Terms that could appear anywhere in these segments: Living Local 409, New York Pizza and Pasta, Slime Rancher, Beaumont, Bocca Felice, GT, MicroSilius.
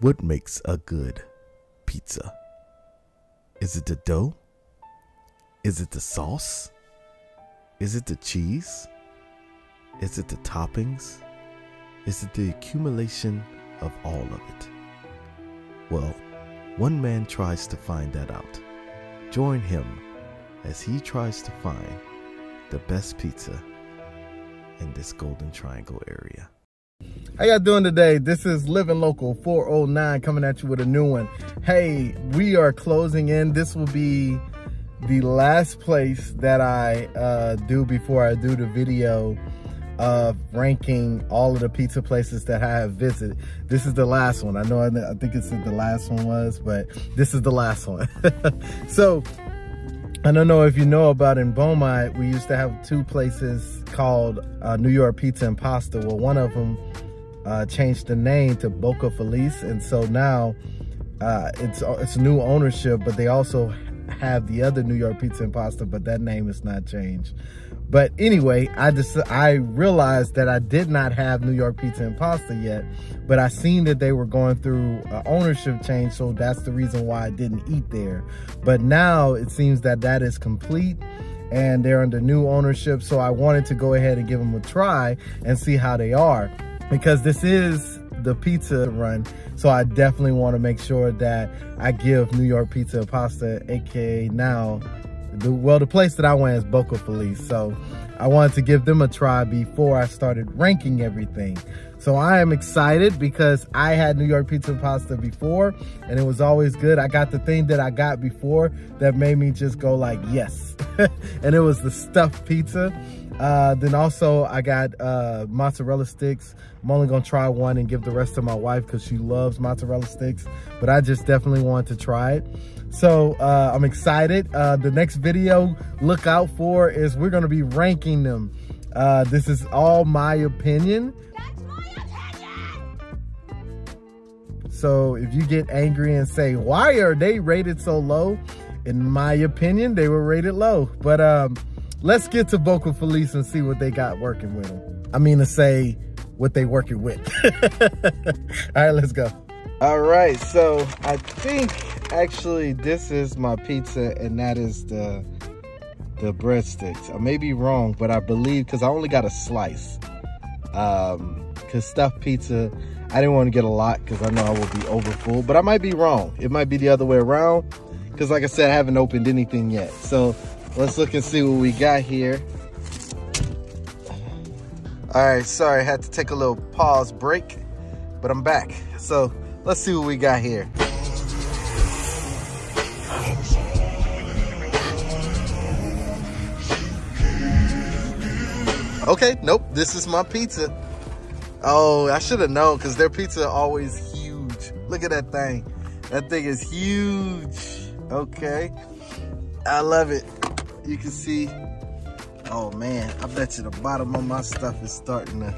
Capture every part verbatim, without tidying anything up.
What makes a good pizza? Is it the dough? Is it the sauce? Is it the cheese? Is it the toppings? Is it the accumulation of all of it? Well, one man tries to find that out. Join him as he tries to find the best pizza in this Golden Triangle area. How y'all doing today? This is Living Local four oh nine coming at you with a new one. Hey, we are closing in. This will be the last place that I uh, do before I do the video of ranking all of the pizza places that I have visited. This is the last one. I know I, I think it said the last one was, but this is the last one. So, I don't know if you know about in Beaumont, we used to have two places called uh, New York Pizza and Pasta. Well, one of them Uh, changed the name to Bocca Felice, and so now uh, it's it's new ownership, but they also have the other New York Pizza and Pasta, but that name is not changed. But anyway, I just I realized that I did not have New York Pizza and Pasta yet, but I seen that they were going through uh, ownership change, so that's the reason why I didn't eat there. But now it seems that that is complete, and they're under new ownership, so I wanted to go ahead and give them a try and see how they are. Because this is the pizza run, so I definitely want to make sure that I give New York Pizza and Pasta, aka now, the, well, the place that I went is Bocca Felice, so I wanted to give them a try before I started ranking everything. So I am excited because I had New York Pizza and Pasta before, and it was always good. I got the thing that I got before that made me just go like, yes, and it was the stuffed pizza. Uh, then also I got uh, mozzarella sticks. I'm only gonna try one and give the rest to my wife because she loves mozzarella sticks, but I just definitely want to try it. So uh, I'm excited. Uh, the next video look out for is we're gonna be ranking them. Uh, this is all my opinion. That's my opinion! So if you get angry and say, why are they rated so low? In my opinion, they were rated low, but um, let's get to Bocca Felice and see what they got working with them. I mean to say, what they working with. All right, let's go. All right, so I think actually this is my pizza, and that is the the breadsticks. I may be wrong, but I believe because I only got a slice. Um, because stuffed pizza, I didn't want to get a lot because I know I will be overfull. But I might be wrong. It might be the other way around because, like I said, I haven't opened anything yet. So. Let's look and see what we got here. All right, sorry, I had to take a little pause break, but I'm back. So let's see what we got here. Okay, nope, this is my pizza. Oh, I should have known because their pizza always huge. Look at that thing. That thing is huge. Okay, I love it. You can see, oh man, I bet you the bottom of my stuff is starting to,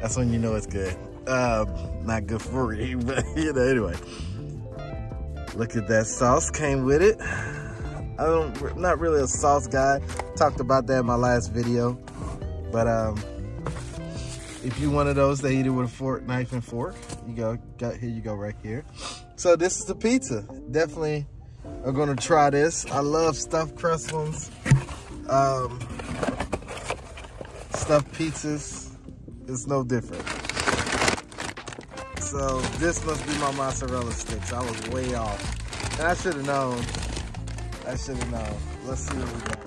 that's when you know it's good. Um, not good for you, but you know, anyway. Look at that sauce, came with it. I don't, I'm not really a sauce guy. Talked about that in my last video. But um, if you're one of those that eat it with a fork, knife and fork, you go, got, here you go right here. So this is the pizza, definitely. I'm gonna try this. I love stuffed crust ones. Um, stuffed pizzas, it's no different. So this must be my mozzarella sticks. I was way off. And I should have known. I should have known. Let's see what we got.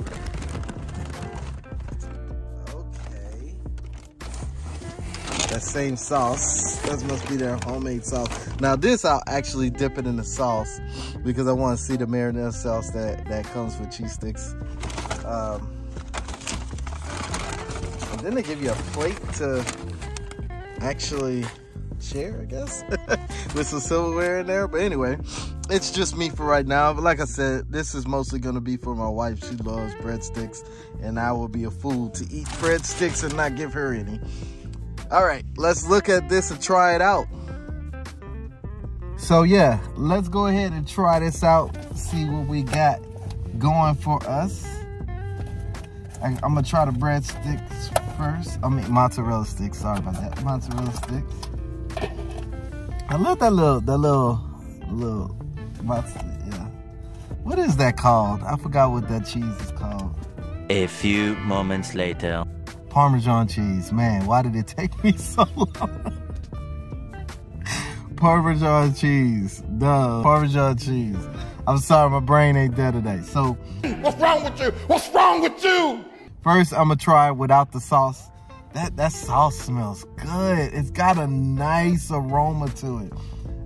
Okay. That same sauce. That must be their homemade sauce. Now this, I'll actually dip it in the sauce because I want to see the marinara sauce that, that comes with cheese sticks. Um, and then they give you a plate to actually share, I guess, with some silverware in there. But anyway, it's just me for right now. But like I said, this is mostly going to be for my wife. She loves breadsticks, and I will be a fool to eat breadsticks and not give her any. All right, let's look at this and try it out. So yeah, let's go ahead and try this out, see what we got going for us. I, I'm gonna try the breadsticks first. I mean mozzarella sticks. Sorry about that. Mozzarella sticks. I love that little that little little mozzarella. Yeah. What is that called? I forgot what that cheese is called. A few moments later. Parmesan cheese. Man, why did it take me so long? Parmesan cheese. Duh. Parmesan cheese. I'm sorry, my brain ain't there today. So, what's wrong with you? What's wrong with you? First, I'm going to try it without the sauce. That that sauce smells good. It's got a nice aroma to it.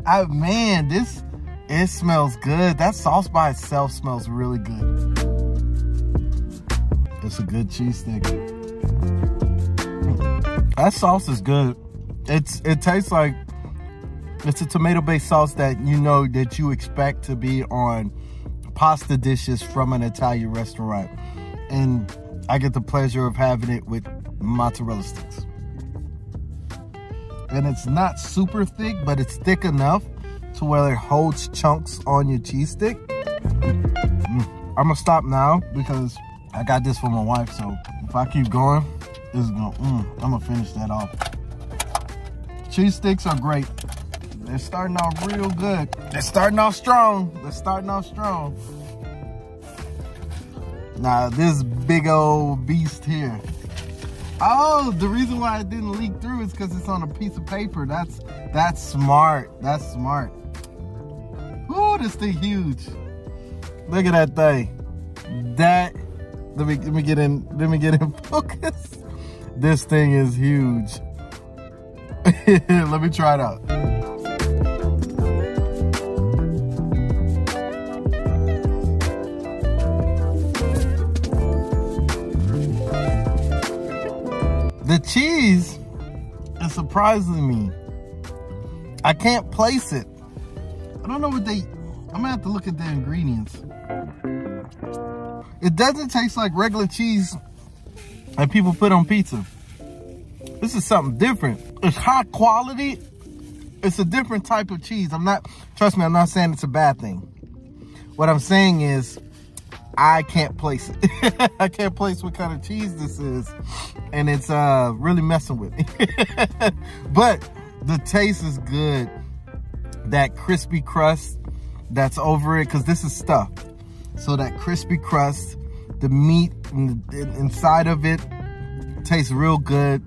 I man, this it smells good. That sauce by itself smells really good. It's a good cheese stick. That sauce is good. It's it tastes like it's a tomato-based sauce that you know that you expect to be on pasta dishes from an Italian restaurant. And I get the pleasure of having it with mozzarella sticks. And it's not super thick, but it's thick enough to where it holds chunks on your cheese stick. I'm gonna stop now because I got this for my wife, so if I keep going, this is gonna, mm, I'm gonna finish that off. Cheese sticks are great. They're starting off real good. They're starting off strong. They're starting off strong. Now, this big old beast here. Oh, the reason why it didn't leak through is because it's on a piece of paper. That's that's smart. That's smart. Ooh, this thing huge. Look at that thing. That, let me, let me get in, let me get in focus. This thing is huge. Let me try it out. The cheese is surprising me. I can't place it. I don't know what they, I'm gonna have to look at the ingredients. It doesn't taste like regular cheese that people put on pizza. This is something different. It's high quality. It's a different type of cheese. I'm not, trust me, I'm not saying it's a bad thing. What I'm saying is, I can't place it. I can't place what kind of cheese this is. And it's uh, really messing with me. But the taste is good. That crispy crust that's over it, because this is stuffed. So that crispy crust, the meat in the, inside of it tastes real good.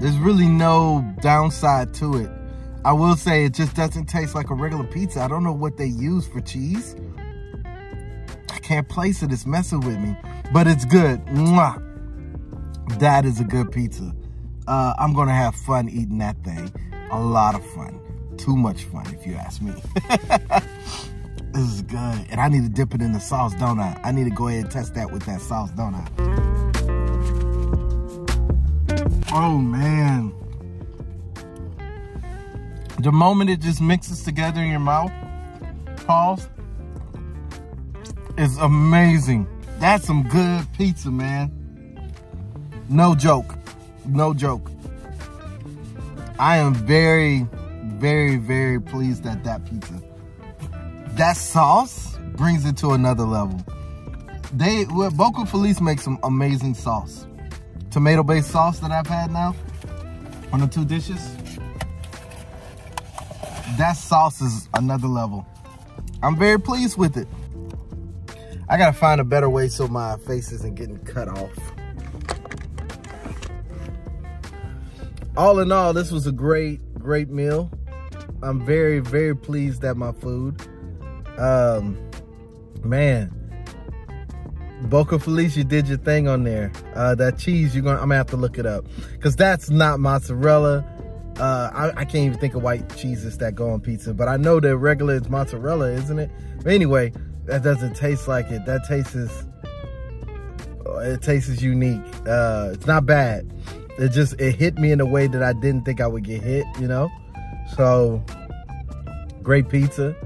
There's really no downside to it. I will say it just doesn't taste like a regular pizza. I don't know what they use for cheese. I can't place it. It's messing with me, but it's good. Mwah. That is a good pizza. Uh, I'm going to have fun eating that thing. A lot of fun. Too much fun, if you ask me. This is good. And I need to dip it in the sauce, don't I? I need to go ahead and test that with that sauce, don't I? Oh, man. The moment it just mixes together in your mouth, pause. It's amazing. That's some good pizza, man. No joke. No joke. I am very, very, very pleased at that pizza. That sauce brings it to another level. They, well, Bocca Felice makes some amazing sauce. Tomato-based sauce that I've had now on the two dishes. That sauce is another level. I'm very pleased with it. I gotta find a better way so my face isn't getting cut off. All in all, this was a great, great meal. I'm very, very pleased at my food. Um, man, Bocca Felice, you did your thing on there. Uh, that cheese, you're gonna, I'm gonna have to look it up. Cause that's not mozzarella. Uh, I, I can't even think of white cheeses that go on pizza, but I know that regular is mozzarella, isn't it? But anyway, that doesn't taste like it. That tastes is, it tastes is unique. Uh, it's not bad. It just, it hit me in a way that I didn't think I would get hit, you know? So, great pizza.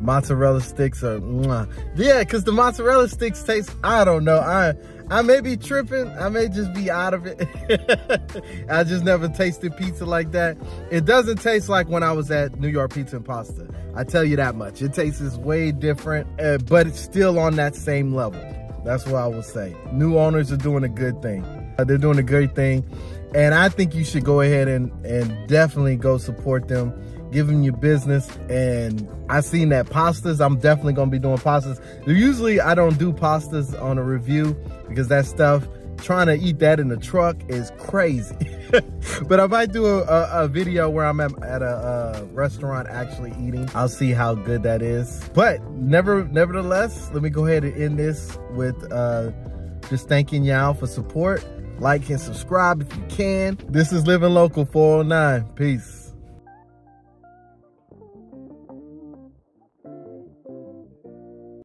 Mozzarella sticks are, mwah. Yeah, because the mozzarella sticks taste, I don't know. I, I may be tripping. I may just be out of it. I just never tasted pizza like that. It doesn't taste like when I was at New York Pizza and Pasta. I tell you that much. It tastes way different, uh, but it's still on that same level. That's what I would say. New owners are doing a good thing. They're doing a great thing, and I think you should go ahead and, and definitely go support them. Give them your business. And I seen that pastas, I'm definitely gonna be doing pastas. Usually I don't do pastas on a review because that stuff, trying to eat that in the truck is crazy. But I might do a, a, a video where I'm at, at a, a restaurant actually eating. I'll see how good that is. But never, nevertheless, let me go ahead and end this with uh, just thanking y'all for support. Like and subscribe if you can. This is Living Local four oh nine. Peace.